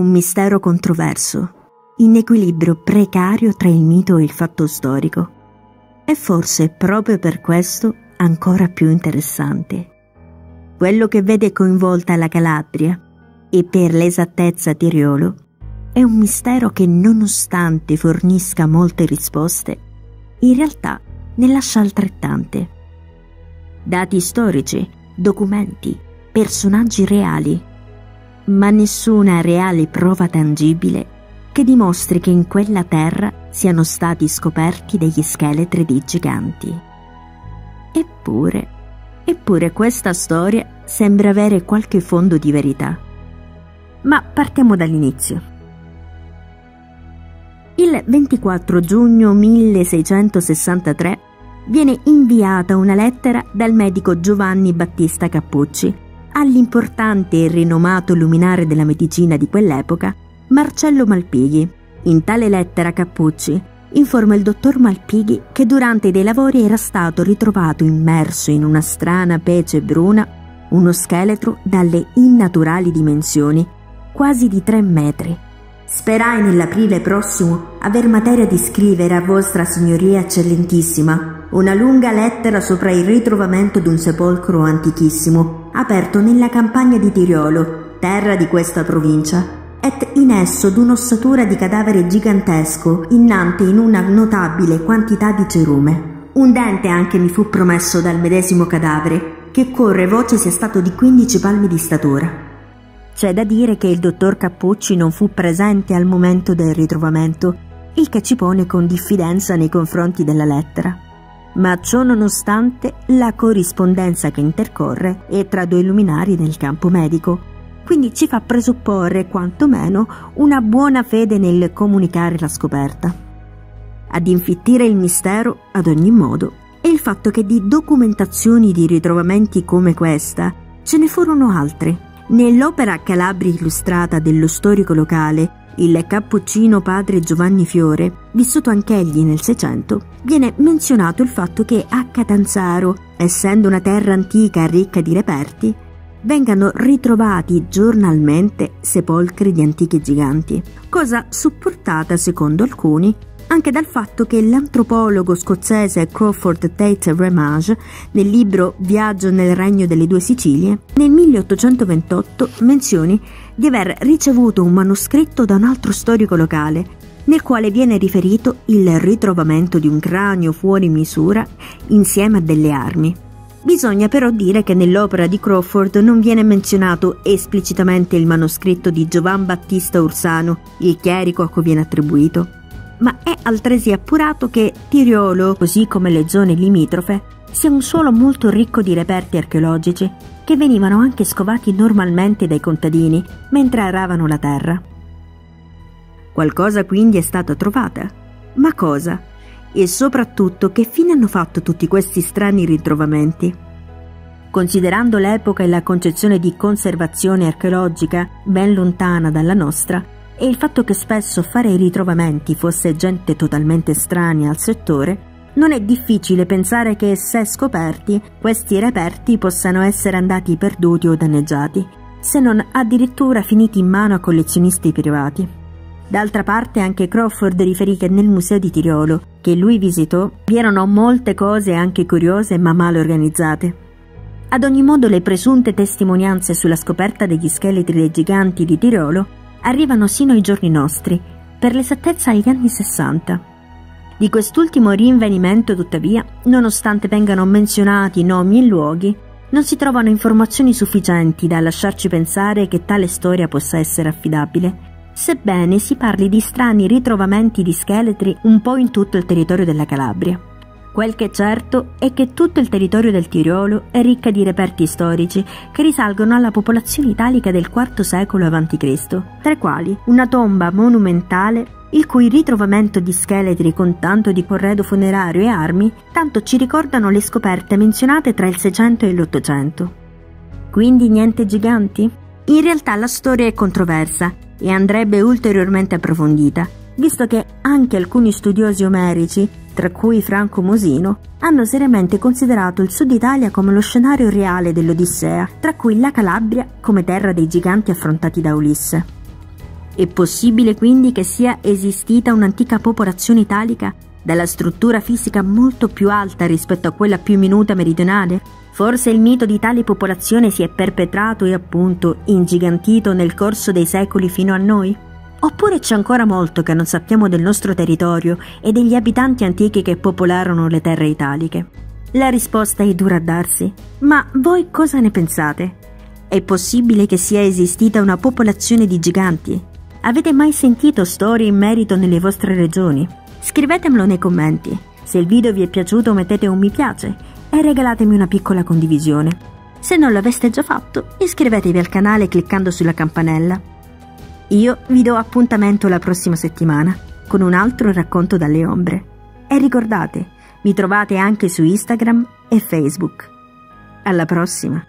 un mistero controverso, in equilibrio precario tra il mito e il fatto storico, e forse proprio per questo ancora più interessante. Quello che vede coinvolta la Calabria, e per l'esattezza Tiriolo, è un mistero che, nonostante fornisca molte risposte, in realtà ne lascia altrettante. Dati storici, documenti, personaggi reali, ma nessuna reale prova tangibile che dimostri che in quella terra siano stati scoperti degli scheletri di giganti. Eppure questa storia sembra avere qualche fondo di verità. Ma partiamo dall'inizio. Il 24 giugno 1663 viene inviata una lettera dal medico Giovanni Battista Cappucci all'importante e rinomato luminare della medicina di quell'epoca, Marcello Malpighi. In tale lettera Cappucci informa il dottor Malpighi che durante dei lavori era stato ritrovato immerso in una strana pece bruna uno scheletro dalle innaturali dimensioni, quasi di 3 metri. Sperai nell'aprile prossimo aver materia di scrivere a vostra signoria eccellentissima una lunga lettera sopra il ritrovamento d'un sepolcro antichissimo aperto nella campagna di Tiriolo, terra di questa provincia, et in esso d'un'ossatura di cadavere gigantesco innante in una notabile quantità di cerume. Un dente anche mi fu promesso dal medesimo cadavere, che corre voce sia stato di 15 palmi di statura. C'è da dire che il dottor Cappucci non fu presente al momento del ritrovamento, il che ci pone con diffidenza nei confronti della lettera. Ma ciò nonostante, la corrispondenza che intercorre è tra due luminari nel campo medico, quindi ci fa presupporre quantomeno una buona fede nel comunicare la scoperta. Ad infittire il mistero, ad ogni modo, è il fatto che di documentazioni di ritrovamenti come questa ce ne furono altre. Nell'opera Calabria illustrata dello storico locale, il cappuccino padre Giovanni Fiore, vissuto anch'egli nel Seicento, viene menzionato il fatto che a Catanzaro, essendo una terra antica ricca di reperti, vengano ritrovati giornalmente sepolcri di antichi giganti, cosa supportata, secondo alcuni, anche dal fatto che l'antropologo scozzese Crawford Tate Ramage, nel libro Viaggio nel Regno delle Due Sicilie, nel 1828 menzioni di aver ricevuto un manoscritto da un altro storico locale, nel quale viene riferito il ritrovamento di un cranio fuori misura insieme a delle armi. Bisogna però dire che nell'opera di Crawford non viene menzionato esplicitamente il manoscritto di Giovan Battista Ursano, il chierico a cui viene attribuito, ma è altresì appurato che Tiriolo, così come le zone limitrofe, sia un suolo molto ricco di reperti archeologici che venivano anche scovati normalmente dai contadini mentre aravano la terra. Qualcosa quindi è stata trovata, ma cosa? E soprattutto che fine hanno fatto tutti questi strani ritrovamenti? Considerando l'epoca e la concezione di conservazione archeologica ben lontana dalla nostra, e il fatto che spesso fare i ritrovamenti fosse gente totalmente estranea al settore, non è difficile pensare che, se scoperti, questi reperti possano essere andati perduti o danneggiati, se non addirittura finiti in mano a collezionisti privati. D'altra parte anche Crawford riferì che nel museo di Tiriolo, che lui visitò, vi erano molte cose anche curiose ma male organizzate. Ad ogni modo, le presunte testimonianze sulla scoperta degli scheletri dei giganti di Tiriolo arrivano sino ai giorni nostri, per l'esattezza agli anni 60. Di quest'ultimo rinvenimento, tuttavia, nonostante vengano menzionati nomi e luoghi, non si trovano informazioni sufficienti da lasciarci pensare che tale storia possa essere affidabile, sebbene si parli di strani ritrovamenti di scheletri un po' in tutto il territorio della Calabria. Quel che è certo è che tutto il territorio del Tiriolo è ricca di reperti storici che risalgono alla popolazione italica del IV secolo a.C., tra i quali una tomba monumentale il cui ritrovamento di scheletri con tanto di corredo funerario e armi tanto ci ricordano le scoperte menzionate tra il 600 e l'800. Quindi niente giganti? In realtà la storia è controversa e andrebbe ulteriormente approfondita, visto che anche alcuni studiosi omerici, tra cui Franco Mosino, hanno seriamente considerato il Sud Italia come lo scenario reale dell'Odissea, tra cui la Calabria come terra dei giganti affrontati da Ulisse. È possibile quindi che sia esistita un'antica popolazione italica dalla struttura fisica molto più alta rispetto a quella più minuta meridionale? Forse il mito di tale popolazione si è perpetrato e appunto ingigantito nel corso dei secoli fino a noi? Oppure c'è ancora molto che non sappiamo del nostro territorio e degli abitanti antichi che popolarono le terre italiche? La risposta è dura a darsi, ma voi cosa ne pensate? È possibile che sia esistita una popolazione di giganti? Avete mai sentito storie in merito nelle vostre regioni? Scrivetemelo nei commenti. Se il video vi è piaciuto mettete un mi piace e regalatemi una piccola condivisione. Se non l'aveste già fatto, iscrivetevi al canale cliccando sulla campanella. Io vi do appuntamento la prossima settimana con un altro racconto dalle ombre. E ricordate, mi trovate anche su Instagram e Facebook. Alla prossima!